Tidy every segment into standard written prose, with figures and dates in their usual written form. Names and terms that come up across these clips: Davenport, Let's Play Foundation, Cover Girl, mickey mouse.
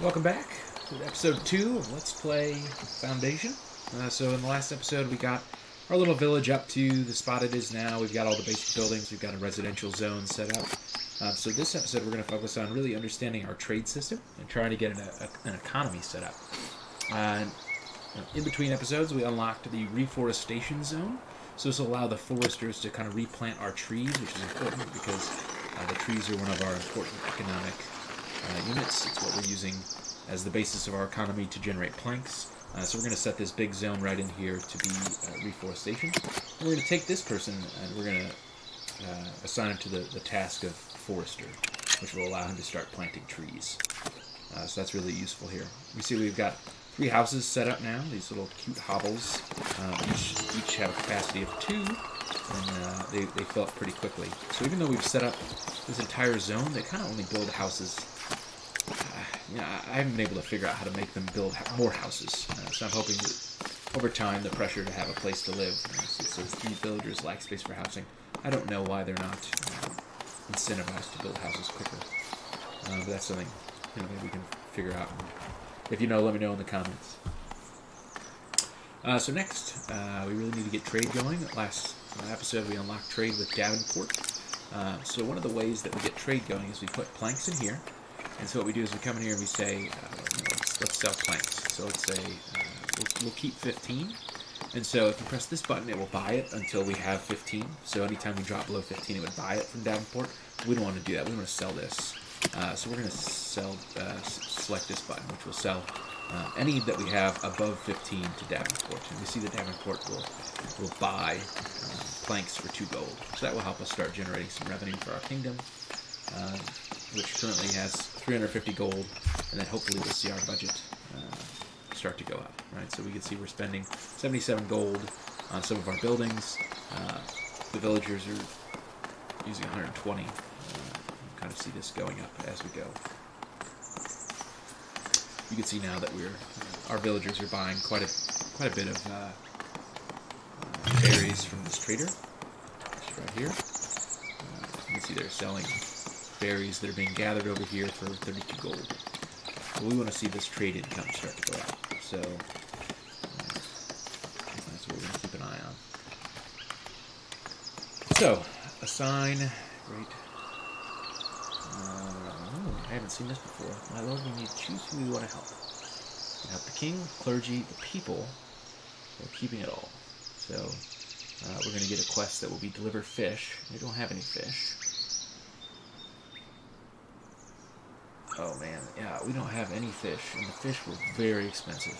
Welcome back to episode 2 of Let's Play Foundation. So in the last episode we got our little village up to the spot it is now. We've got all the basic buildings, we've got a residential zone set up. So this episode we're going to focus on really understanding our trade system and trying to get an economy set up. In between episodes we unlocked the reforestation zone. So this will allow the foresters to kind of replant our trees, which is important because the trees are one of our important economic units. It's what we're using as the basis of our economy to generate planks. So we're going to set this big zone right in here to be reforestation. And we're going to take this person and we're going to assign him to the task of forester, which will allow him to start planting trees. So that's really useful here. We see we've got 3 houses set up now, these little cute hovels. Each have a capacity of 2, and they fill up pretty quickly. So even though we've set up this entire zone, they kind of only build houses. I haven't been able to figure out how to make them build more houses. So I'm hoping that over time, the pressure to have a place to live. So these villagers lack space for housing. I don't know why they're not incentivized to build houses quicker. But that's something maybe we can figure out. If you know, let me know in the comments. So next, we really need to get trade going. Last episode, we unlocked trade with Davenport. So one of the ways that we get trade going is we put planks in here. And so what we do is we come in here and we say, let's sell planks. So let's say we'll keep 15. And so if you press this button, it will buy it until we have 15. So anytime we drop below 15, it would buy it from Davenport. We don't want to do that. We want to sell this. So we're going to sell, select this button, which will sell any that we have above 15 to Davenport. And we see that Davenport will buy planks for 2 gold. So that will help us start generating some revenue for our kingdom, which currently has 350 gold, and then hopefully we'll see our budget start to go up. Right? So we can see we're spending 77 gold on some of our buildings. The villagers are using 120. Kind of see this going up as we go. You can see now that our villagers are buying quite a bit of berries from this trader, which is right here. You can see they're selling berries that are being gathered over here for 32 gold. But we want to see this trade income start to go up, so that's what we're going to keep an eye on. So assign great. I haven't seen this before. My lord, we need to choose who we want to help. We help the king, clergy, the people. We're keeping it all. So we're going to get a quest that will be deliver fish. We don't have any fish. Oh man, yeah, we don't have any fish, and the fish were very expensive.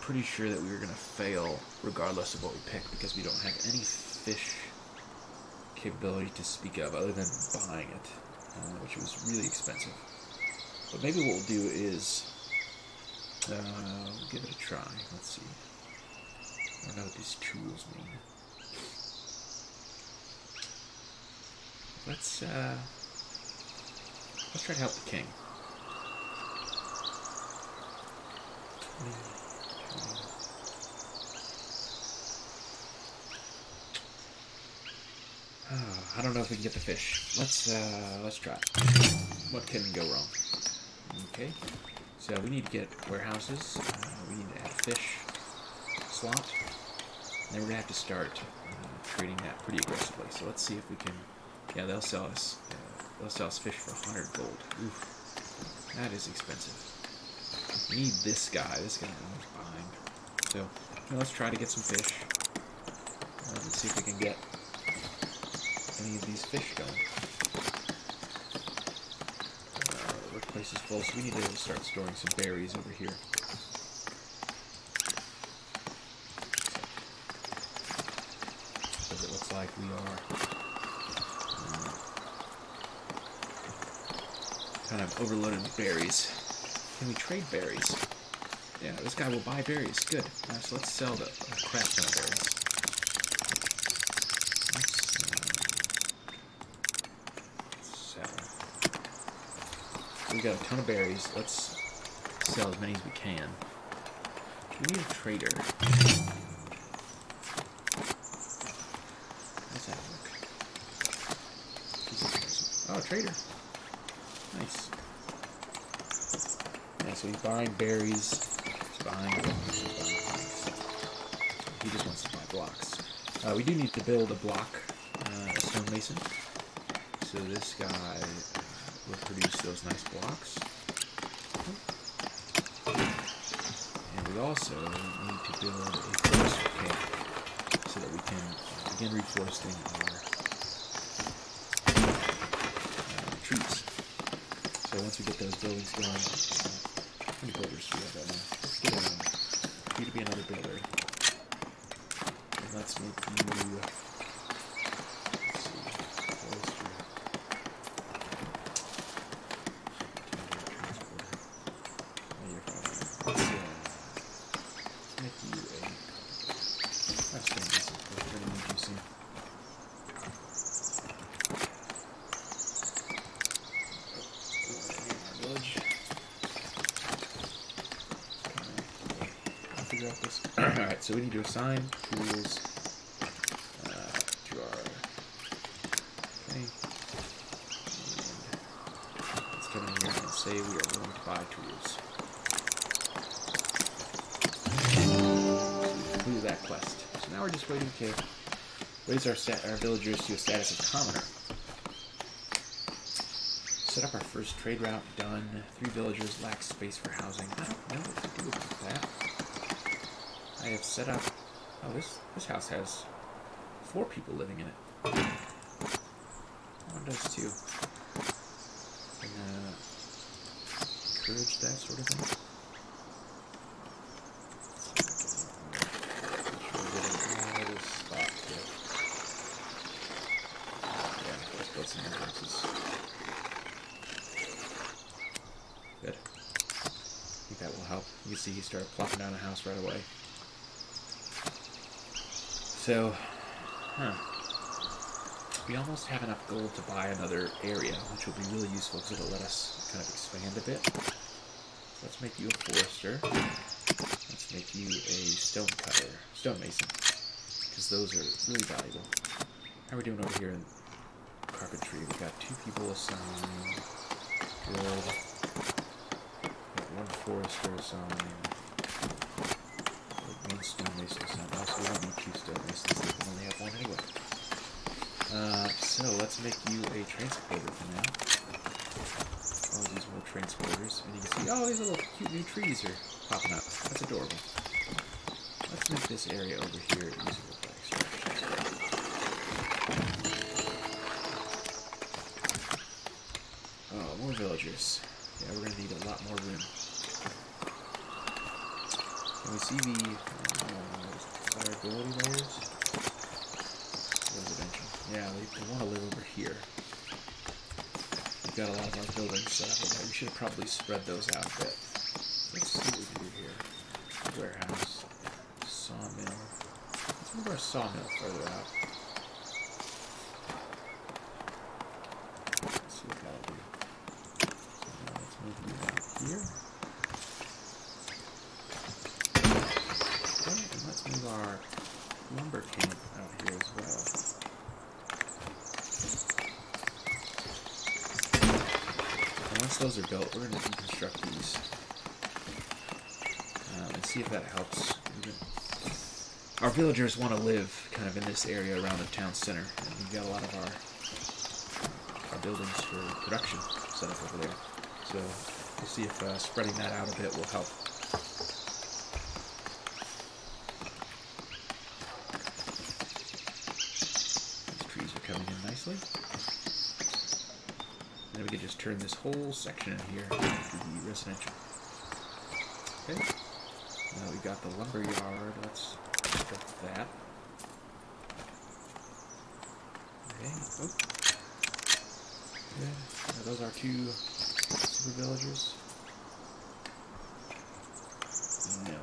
Pretty sure that we were going to fail regardless of what we pick because we don't have any fish capability to speak of other than buying it, which was really expensive. But maybe what we'll do is we'll give it a try. Let's see. I don't know what these tools mean. Let's try to help the king. I don't know if we can get the fish. Let's try it. What can go wrong? Okay, so we need to get warehouses. We need to add a fish slot. And then we're gonna have to start trading that pretty aggressively. So let's see if we can. Yeah, they'll sell us fish for 100 gold. Oof, that is expensive. We need this guy. This guy is behind. So let's try to get some fish. Let's see if we can get any of these fish going. Workplace is full, so we need to start storing some berries over here. Because it looks like we are kind of overloaded with berries. Can we trade berries? Yeah, this guy will buy berries. Good. So let's sell the crap ton of berries. We got a ton of berries. Let's sell as many as we can. We need a trader. How does that work? Oh, a trader. Nice. Yeah, so he's buying berries. He's buying blocks. He just wants to buy blocks. We do need to build a block, a stonemason. So this guy will produce those nice blocks. And we also need to build a forest camp so that we can begin reforesting our trees. So once we get those buildings going, how many builders do we have right now? We need to be another builder. Let's make you, let's see, forestry, transporter, oh, you're fine. Let's make you a, that's fantastic, we're gonna make you soon. Our village. I'll figure out this. Alright, so we need to assign tools. Say we are going to buy tools. So we completed that quest. So now we're just waiting to raise our villagers to a status of commoner. Set up our first trade route, done. 3 villagers lack space for housing. I don't know what to do about that. I have set up... Oh, this house has 4 people living in it. That one does too. And, encourage that sort of thing. Make sure we're getting all this stuff here. Yeah, let's build some more houses. Good. I think that will help. You can see he started plopping down a house right away. So, we almost have enough gold to buy another area, which will be really useful because it'll let us kind of expand a bit. So let's make you a forester. Let's make you a stone cutter, stonemason, because those are really valuable. How are we doing over here in carpentry? We've got 2 people assigned. Good. We've got 1 forester assigned. We've got 1 stonemason assigned. Also, we don't need 2 stonemasons. We can only have 1 anyway. So let's make you a transporter for now. All these little transporters, and you can see, oh, these little cute new trees are popping up. That's adorable. Let's make this area over here usable for extraction. Oh, more villagers. Yeah, we're gonna need a lot more room. Can we see the desirability layers? Yeah, they want to live over here. We've got a lot of our buildings set up over there. We should probably spread those out a bit. Let's see what we can do here. Warehouse, sawmill. Let's move our sawmill further out. Let's see what that'll do. So now let's move you out here. Okay, and let's move our lumber camp out here as well. Once those are built, we're going to deconstruct these and see if that helps. Our villagers want to live kind of in this area around the town center, and we've got a lot of our buildings for production set up over there. So we'll see if spreading that out a bit will help. These trees are coming in nicely. Then we could just turn this whole section in here to be residential. Okay. Now we got the lumber yard. Let's construct that. Okay. Oh. Good. Now those are 2 super villagers. No.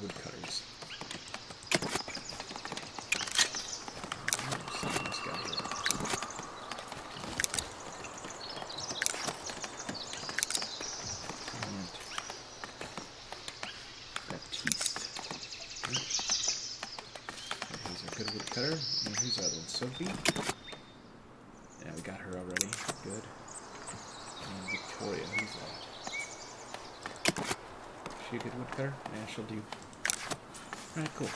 Woodcutters. Oh, this guy here. Sophie. Yeah, we got her already. Good. And Victoria, who's that? Is she a good woodcutter? Yeah, she'll do. Alright, cool.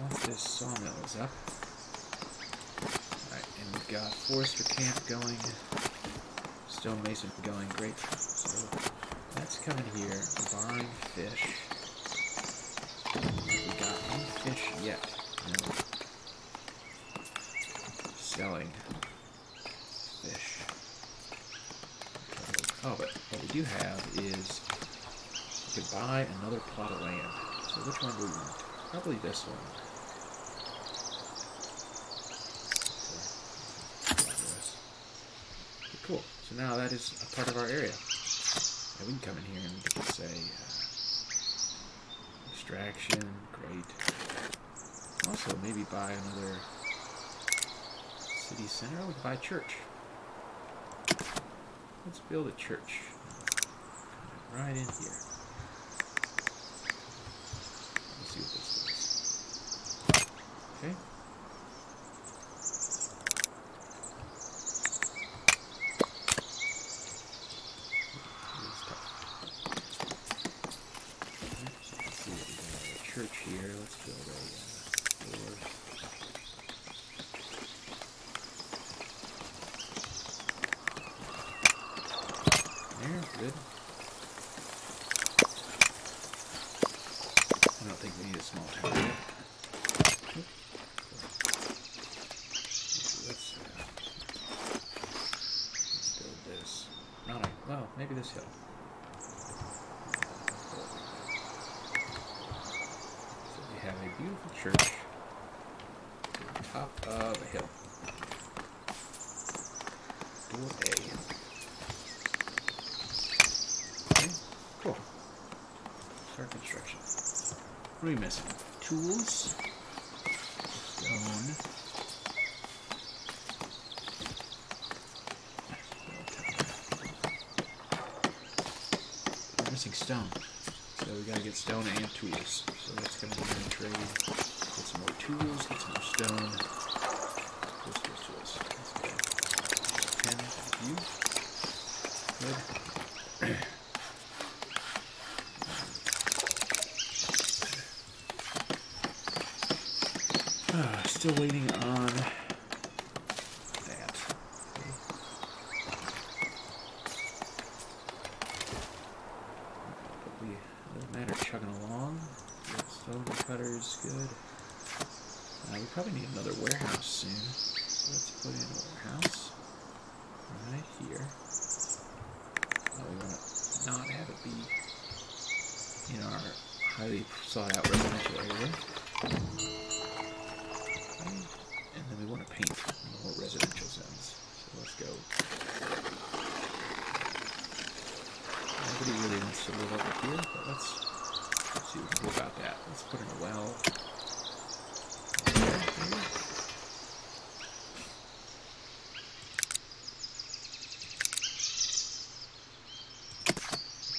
Once this sawmill is up. Alright, and we've got forester camp going. Stonemason going. Great. So let's come in here, buying fish. We got no fish yet. No. Selling fish. Oh, but what we do have is we could buy another plot of land. So which one do we want? Probably this one. Okay, cool. So now that is a part of our area. And we can come in here and we can say extraction, great. Also, maybe buy another city center. We can buy a church. Let's build a church right in here. See what this is. Okay. So let's see what we got. A church here. Let's build a door. There, good. I don't think we need a small town yet. Let's build this. Not a, well, maybe this hill. So we have a beautiful church on top of a hill. Door A. Okay, cool. Start construction. What are we missing? Tools, stone, we're missing stone, so we gotta get stone and tools, so that's gonna be a trade, get some more tools, get some more stone, tools, that's good, 10 of you, good. Still waiting on that. But we doesn't matter chugging along. Stone cutters, good. We probably need another warehouse soon. So let's put in a warehouse right here. We want to not have it be in our highly sought out residential area. And then we want to paint more residential zones. So let's go. Nobody really wants to live over here, but let's see what we can do about that. Let's put in a well.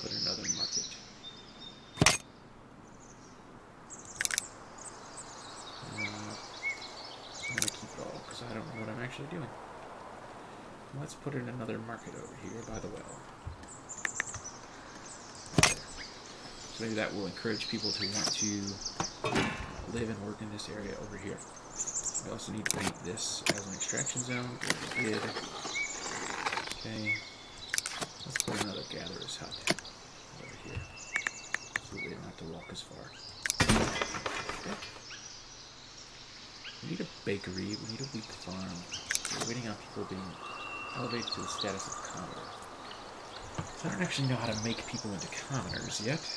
Put another market. I don't know what I'm actually doing. Let's put in another market over here by the well. So maybe that will encourage people to want to live and work in this area over here. We also need to paint this as an extraction zone. We did. Okay. Let's put another gatherer's hut over here, so they don't have to walk as far. Okay. We need a bakery, we need a wheat farm. We're waiting on people being elevated to the status of commoner. So I don't actually know how to make people into commoners yet. Let's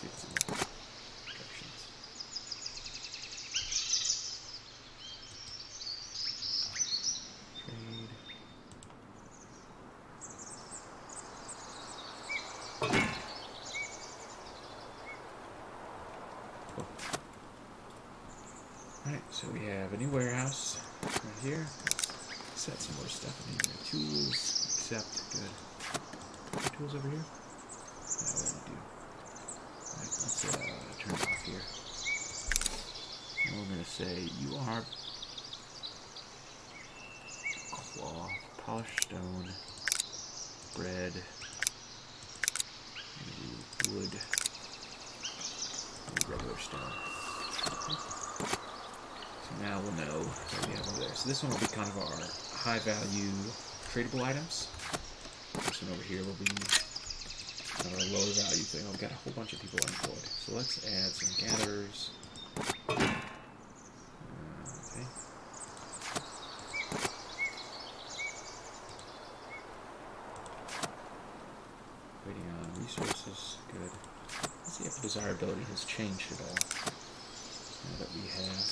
see if it's in the instructions. Trade. Cool. Alright, so we have a new warehouse right here. Let's set some more stuff in here. Tools, accept, good. Tools over here? No, we don't do. Alright, let's turn it off here. And we're going to say, you are polished stone, bread, maybe wood, and regular stone. So now we'll know that we have over there. So this one will be kind of our high value tradable items. This one over here will be our lower value thing. I've got a whole bunch of people unemployed. So let's add some gatherers. Desirability has changed at all. Now that we have...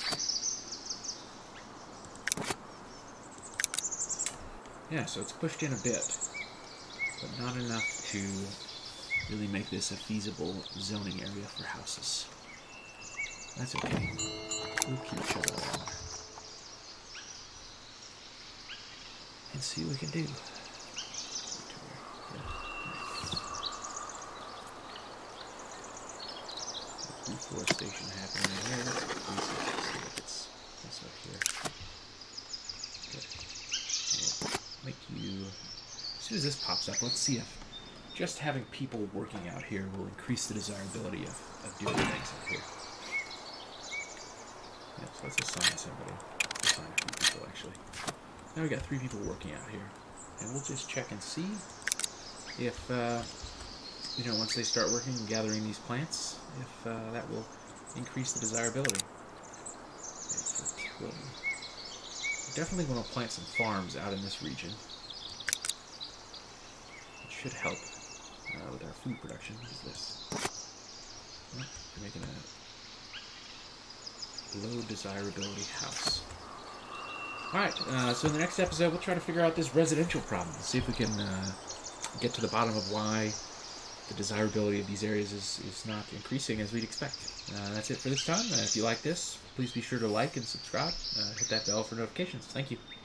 yeah, so it's pushed in a bit, but not enough to really make this a feasible zoning area for houses. That's okay. We'll keep each other along. And see what we can do. Deforestation happening there. Let's see what's up here. Good. We'll make you. As soon as this pops up, let's see if just having people working out here will increase the desirability of doing things out here. Yep, so let's assign somebody. Let's assign a few people actually. Now we got 3 people working out here, and we'll just check and see if. You know, once they start working and gathering these plants, if that will increase the desirability. Okay, definitely want to plant some farms out in this region. It should help with our food production. What is this? Well, we're making a low desirability house. Alright, so in the next episode, we'll try to figure out this residential problem. See if we can get to the bottom of why the desirability of these areas is not increasing as we'd expect. That's it for this time. If you like this, please be sure to like and subscribe. Hit that bell for notifications. Thank you.